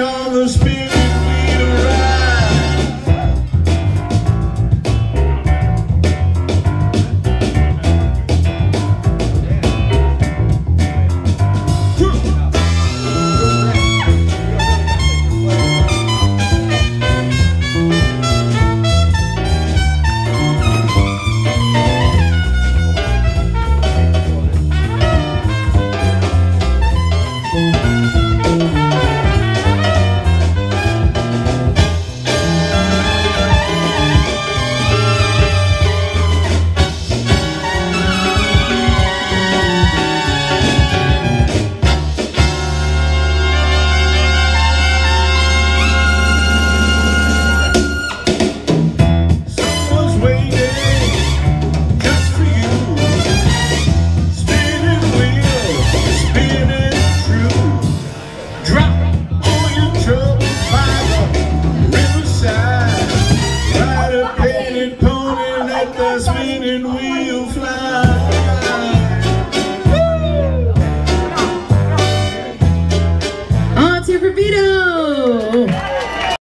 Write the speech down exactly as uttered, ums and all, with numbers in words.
on the spirit.